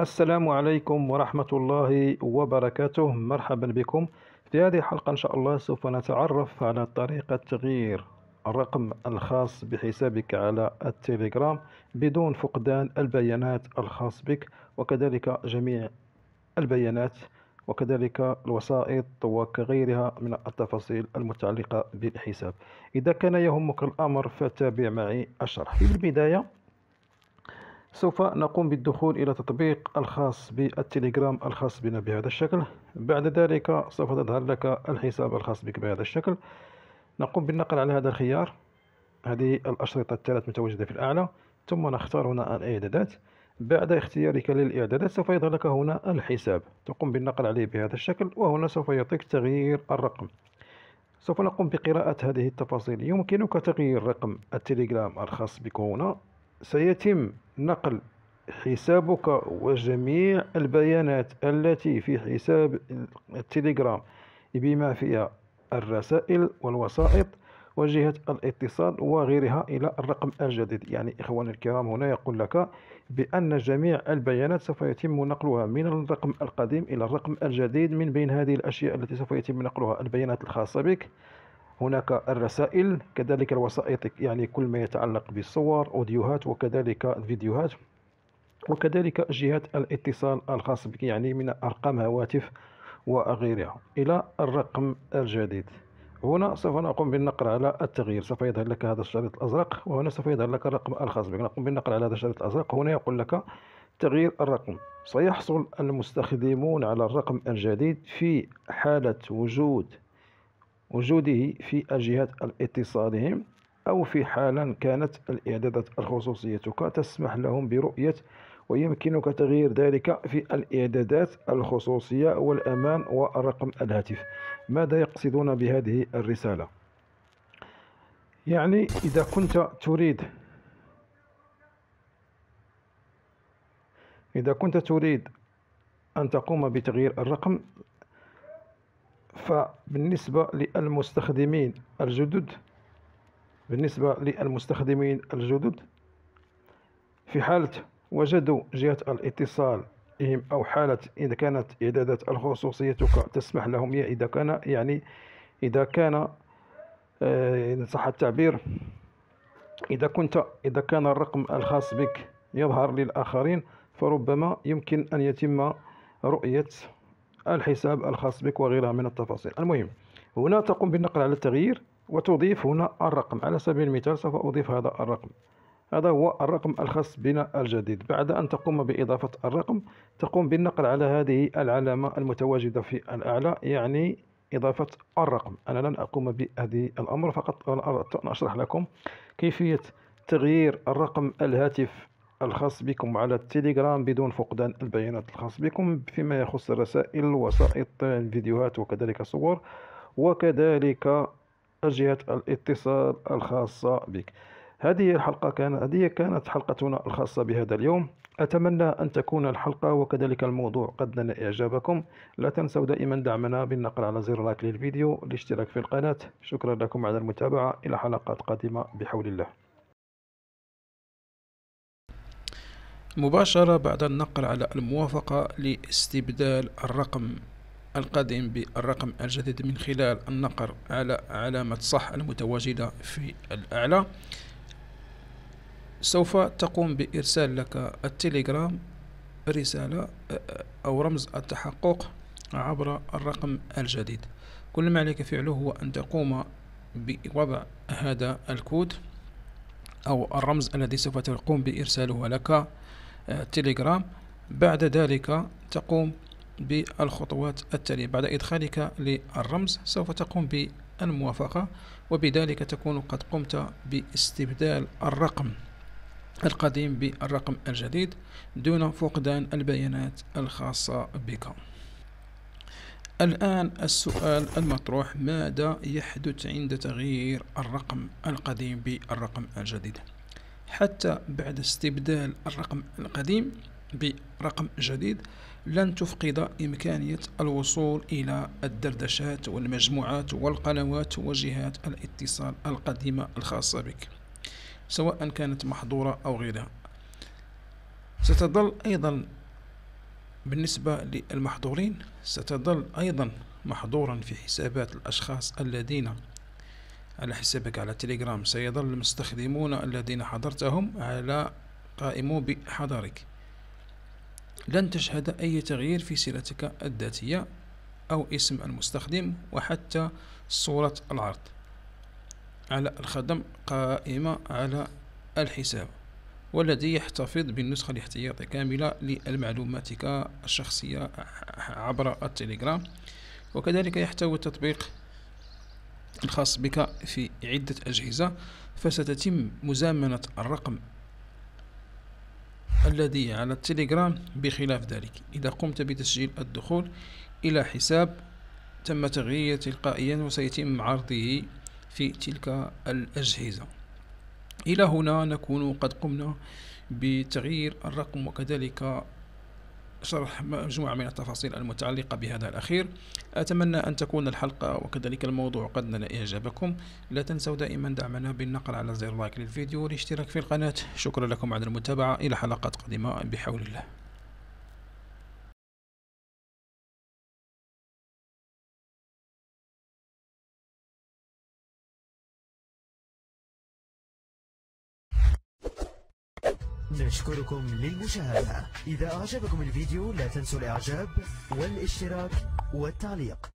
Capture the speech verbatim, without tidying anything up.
السلام عليكم ورحمة الله وبركاته. مرحبا بكم. في هذه الحلقة إن شاء الله سوف نتعرف على طريقة تغيير الرقم الخاص بحسابك على التليجرام بدون فقدان البيانات الخاص بك، وكذلك جميع البيانات وكذلك الوسائط وكغيرها من التفاصيل المتعلقة بالحساب. إذا كان يهمك الأمر فتابع معي الشرح. في البداية سوف نقوم بالدخول إلى تطبيق الخاص بالتليجرام الخاص بنا بهذا الشكل. بعد ذلك سوف تظهر لك الحساب الخاص بك بهذا الشكل. نقوم بالنقل على هذا الخيار، هذه الأشرطة الثلاث متواجدة في الأعلى، ثم نختار هنا الإعدادات. بعد اختيارك للإعدادات سوف يظهر لك هنا الحساب، تقوم بالنقل عليه بهذا الشكل، وهنا سوف يعطيك تغيير الرقم. سوف نقوم بقراءة هذه التفاصيل. يمكنك تغيير رقم التليجرام الخاص بك. هنا سيتم نقل حسابك وجميع البيانات التي في حساب التليجرام بما فيها الرسائل والوسائط وجهة الاتصال وغيرها إلى الرقم الجديد. يعني إخواني الكرام، هنا يقول لك بأن جميع البيانات سوف يتم نقلها من الرقم القديم إلى الرقم الجديد. من بين هذه الأشياء التي سوف يتم نقلها البيانات الخاصة بك، هناك الرسائل، كذلك الوسائط، يعني كل ما يتعلق بالصور، أوديوهات وكذلك الفيديوهات، وكذلك جهات الاتصال الخاص بك، يعني من أرقام هواتف وغيرها إلى الرقم الجديد. هنا سوف نقوم بالنقر على التغيير، سوف يظهر لك هذا الشريط الأزرق، وهنا سوف يظهر لك الرقم الخاص بك. نقوم بالنقر على هذا الشريط الأزرق. هنا يقول لك تغيير الرقم. سيحصل المستخدمون على الرقم الجديد في حالة وجود وجوده في الجهات الاتصالهم، أو في حال كانت الإعدادات الخصوصيتك تسمح لهم برؤية، ويمكنك تغيير ذلك في الإعدادات الخصوصية والأمان ورقم الهاتف. ماذا يقصدون بهذه الرسالة؟ يعني إذا كنت تريد إذا كنت تريد أن تقوم بتغيير الرقم، فبالنسبة للمستخدمين الجدد بالنسبة للمستخدمين الجدد في حالة وجدوا جهة الاتصال أو حالة إذا كانت إعدادات الخصوصيتك تسمح لهم، إذا كان يعني إذا كان إن صح التعبير إذا كنت إذا كان الرقم الخاص بك يظهر للآخرين، فربما يمكن أن يتم رؤية الحساب الخاص بك وغيرها من التفاصيل. المهم، هنا تقوم بالنقل على التغيير وتضيف هنا الرقم. على سبيل المثال سوف أضيف هذا الرقم، هذا هو الرقم الخاص بنا الجديد. بعد أن تقوم بإضافة الرقم تقوم بالنقل على هذه العلامة المتواجدة في الأعلى، يعني إضافة الرقم. أنا لن أقوم بهذه الأمر، فقط أردت أن أشرح لكم كيفية تغيير الرقم الهاتف الخاص بكم على التليجرام بدون فقدان البيانات الخاص بكم فيما يخص الرسائل ووسائط الفيديوهات وكذلك الصور وكذلك جهات الاتصال الخاصة بك. هذه الحلقة كانت هذه كانت حلقتنا الخاصة بهذا اليوم. أتمنى أن تكون الحلقة وكذلك الموضوع قد نال إعجابكم. لا تنسوا دائما دعمنا بالنقر على زر لايك للفيديو والاشتراك في القناة. شكرا لكم على المتابعة. إلى حلقات قادمة بحول الله. مباشرة بعد النقر على الموافقة لاستبدال الرقم القديم بالرقم الجديد من خلال النقر على علامة صح المتواجدة في الأعلى، سوف تقوم بإرسال لك التليجرام رسالة أو رمز التحقق عبر الرقم الجديد. كل ما عليك فعله هو أن تقوم بوضع هذا الكود أو الرمز الذي سوف تقوم بإرساله لك تليجرام. بعد ذلك تقوم بالخطوات التالية. بعد إدخالك للرمز سوف تقوم بالموافقة، وبذلك تكون قد قمت باستبدال الرقم القديم بالرقم الجديد دون فقدان البيانات الخاصة بك. الآن السؤال المطروح: ماذا يحدث عند تغيير الرقم القديم بالرقم الجديد؟ حتى بعد استبدال الرقم القديم برقم جديد لن تفقد إمكانية الوصول إلى الدردشات والمجموعات والقنوات وجهات الاتصال القديمة الخاصة بك، سواء كانت محظورة أو غيرها. ستظل أيضا بالنسبة للمحظورين ستظل أيضا محظورا في حسابات الأشخاص الذين على حسابك على تيليجرام. سيظل المستخدمون الذين حضرتهم على قائموا بحضرك. لن تشهد أي تغيير في سيرتك الذاتية أو اسم المستخدم وحتى صورة العرض على الخدم قائمة على الحساب، والذي يحتفظ بالنسخة الاحتياطية كاملة لمعلوماتك الشخصية عبر التليجرام. وكذلك يحتوي التطبيق الخاص بك في عدة أجهزة، فستتم مزامنة الرقم الذي على التليجرام بخلاف ذلك. إذا قمت بتسجيل الدخول إلى حساب تم تغييره تلقائيا وسيتم عرضه في تلك الأجهزة. إلى هنا نكون قد قمنا بتغيير الرقم وكذلك شرح مجموعة من التفاصيل المتعلقة بهذا الأخير. أتمنى أن تكون الحلقة وكذلك الموضوع قد نال إعجابكم. لا تنسوا دائما دعمنا بالنقر على زر لايك للفيديو والاشتراك في القناة. شكرا لكم على المتابعة، إلى حلقات قادمة بحول الله. نشكركم للمشاهدة. إذا أعجبكم الفيديو لا تنسوا الإعجاب والاشتراك والتعليق.